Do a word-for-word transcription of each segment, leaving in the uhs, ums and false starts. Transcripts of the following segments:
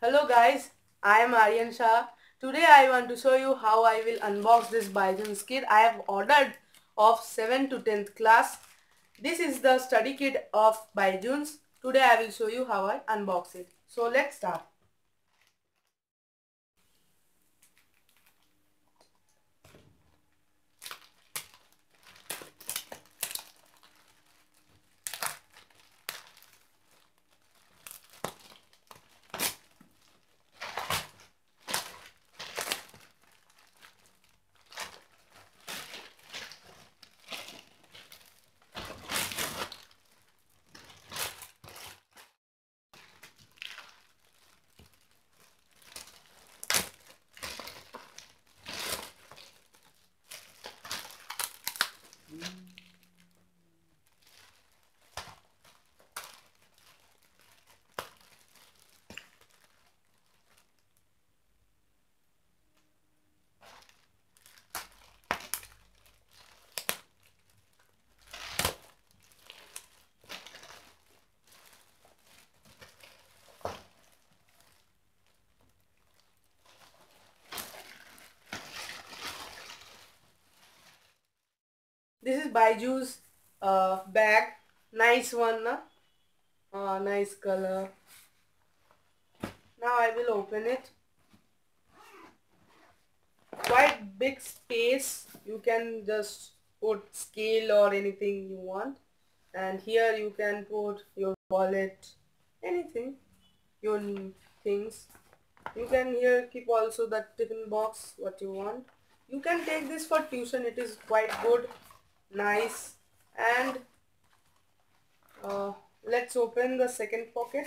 Hello guys, I am Aryan Shah. Today I want to show you how I will unbox this BYJU'S kit I have ordered of seventh to tenth class. This is the study kit of BYJU'S. Today I will show you how I unbox it. So let's start. This is BYJU'S uh, bag, nice one, na? Uh, nice color. Now I will open it. Quite big space, you can just put scale or anything you want. And here you can put your wallet, anything, your things. You can here keep also that tiffin box, what you want. You can take this for tuition, it is quite good. Nice. And uh, let's open the second pocket.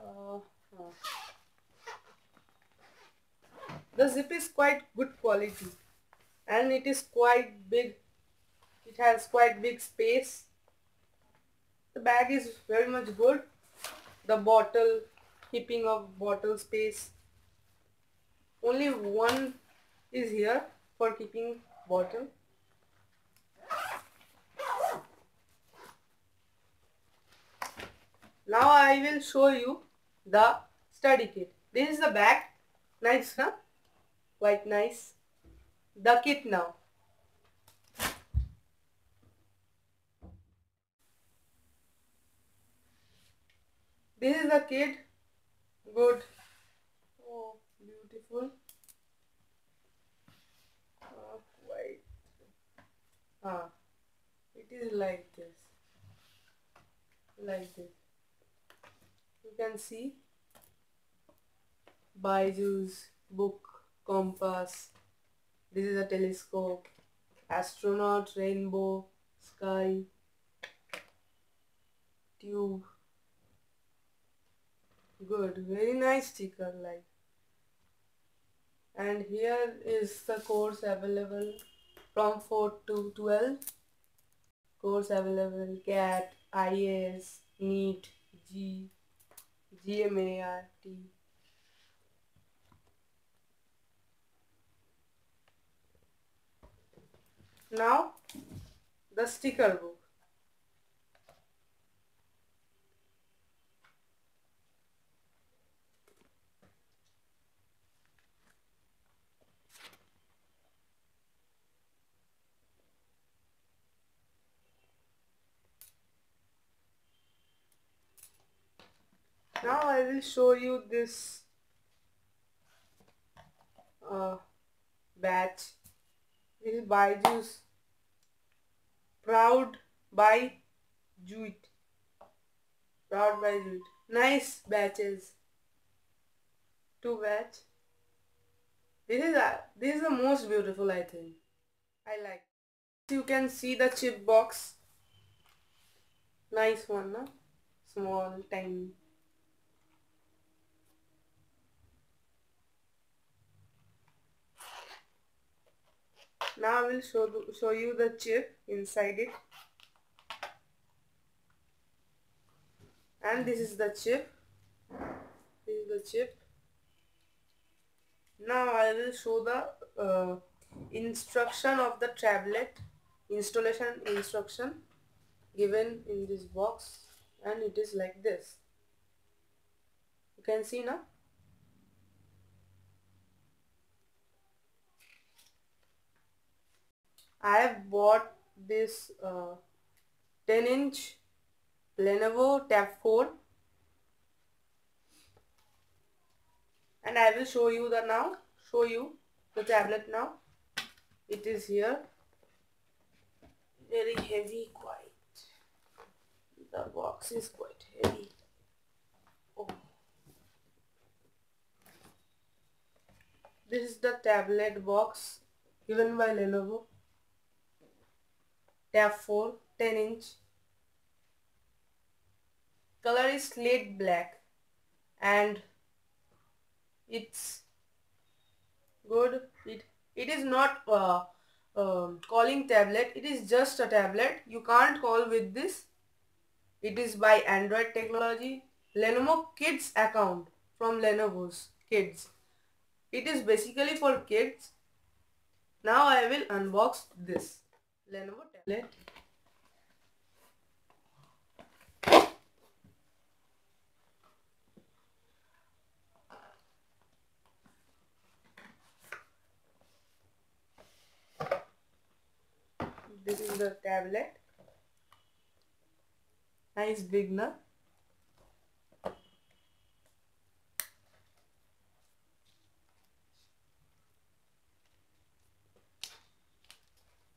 Uh, oh. The zip is quite good quality and it is quite big. It has quite big space. The bag is very much good. The bottle, keeping of bottle space. Only one is here for keeping bottle. Now I will show you the study kit. This is the bag. Nice, huh? Quite nice. The kit now. This is the kit. Good. Oh, beautiful. Oh, white. Ah, it is like this. Like this. You can see BYJU'S, book, compass, this is a telescope, astronaut, rainbow, sky, tube, good, very nice sticker like. And here is the course available from four to twelve, course available C A T, I A S, NEET, G. G M A R T. Now the sticker book. Now I will show you this uh, batch. This is BYJU'S Proud BYJU'S. Proud BYJU'S. Nice batches. Two batch. This is uh, this is the most beautiful I think. I like. You can see the chip box. Nice one, huh? Small, tiny. Now I will show, the, show you the chip inside it. And this is the chip. This is the chip. Now I will show the uh, instruction of the tablet. Installation instruction given in this box. And it is like this. You can see now. I have bought this uh, ten inch Lenovo Tab four, and I will show you the now show you the tablet now. It is here, very heavy, quite. The box is quite heavy. Oh, this is the tablet box given by Lenovo. Tab four, ten inch. Color is slate black, and it's good. It it is not uh, uh, calling tablet. It is just a tablet. You can't call with this. It is by Android technology. Lenovo Kids account from Lenovo's Kids. It is basically for kids. Now I will unbox this Lenovo tablet. This is the tablet. Nice big, na?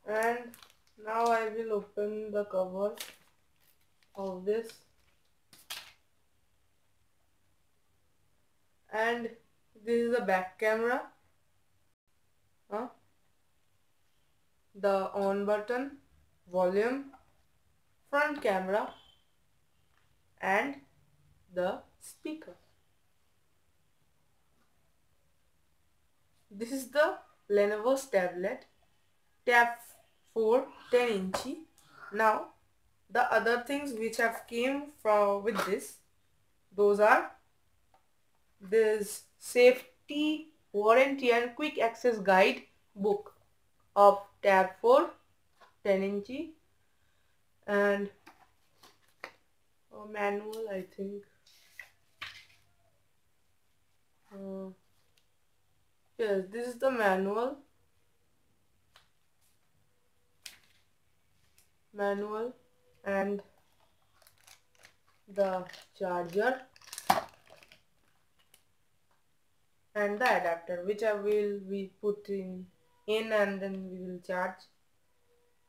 And now I will open the cover of this, and this is the back camera, huh? The on button, volume, front camera, and the speaker. This is the Lenovo's tablet, Tab four, ten inchy. Now the other things which have came from with this, those are this safety, warranty and quick access guide book of Tab four, ten inchy, and a manual, I think. Uh, yes, this is the manual. Manual and the charger and the adapter, which I will be putting in and then we will charge.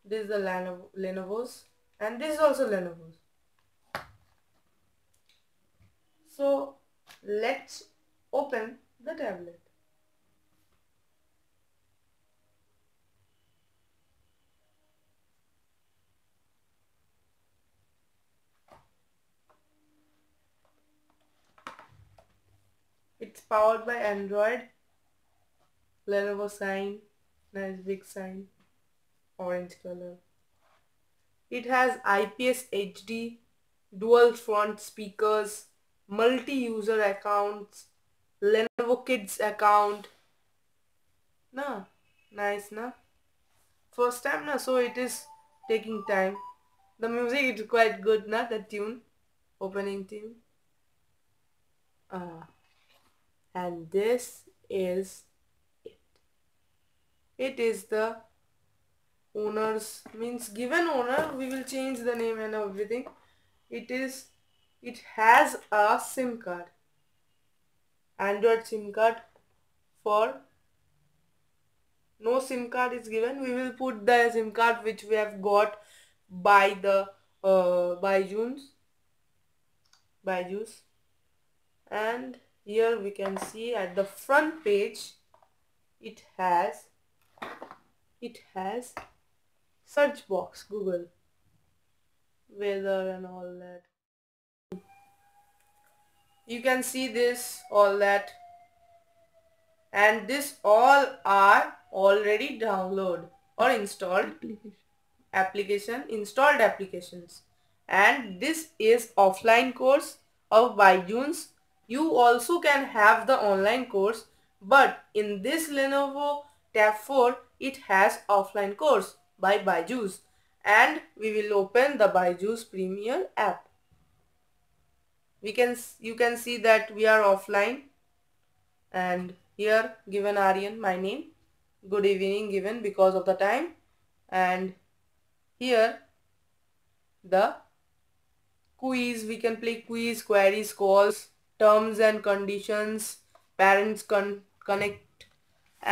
This is the Lenovo, Lenovo's, and this is also Lenovo's. So let's open the tablet. It's powered by Android. Lenovo sign, nice big sign, orange color. It has I P S H D, dual front speakers, multi-user accounts, Lenovo Kids account. Nah, nice, nah. First time, nah, so it is taking time. The music is quite good, nah, the tune, opening tune. Ah, and this is it is the owner's, means given owner, we will change the name and everything. It is, it has a SIM card, Android SIM card. For no SIM card is given, we will put the SIM card which we have got by the uh, BYJU'S, BYJU'S. And here we can see at the front page, it has It has search box, Google, weather and all that. You can see this, all that, and this all are already downloaded or installed application, installed applications. And this is offline course of BYJU'S. You also can have the online course, but in this Lenovo Tab four, it has offline course by BYJU'S, and we will open the BYJU'S Premier app. we can you can see that we are offline, and here given Aryan, my name, good evening given because of the time, and here the quiz, we can play quiz, queries, calls, terms and conditions, parents con connect,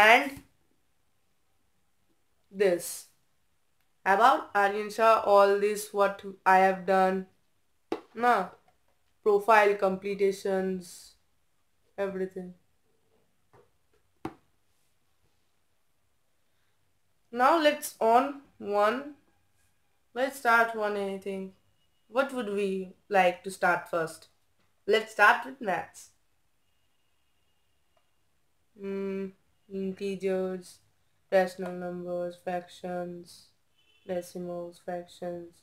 and this about Aryan Shah, all this what I have done, nah, profile completions, everything. Now let's on one, let's start one anything. What would we like to start first? Let's start with maths. Mm, Integers, rational numbers, fractions, decimals, fractions.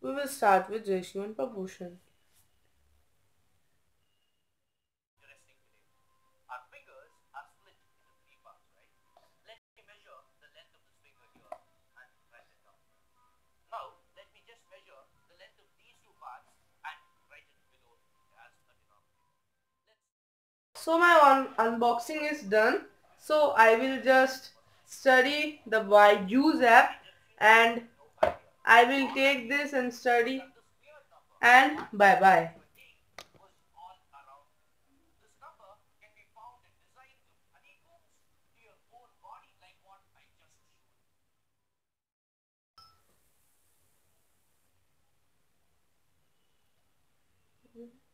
We will start with ratio and proportion. So my un unboxing is done, so I will just study the BYJU'S app, and I will take this and study, and bye bye. Mm-hmm.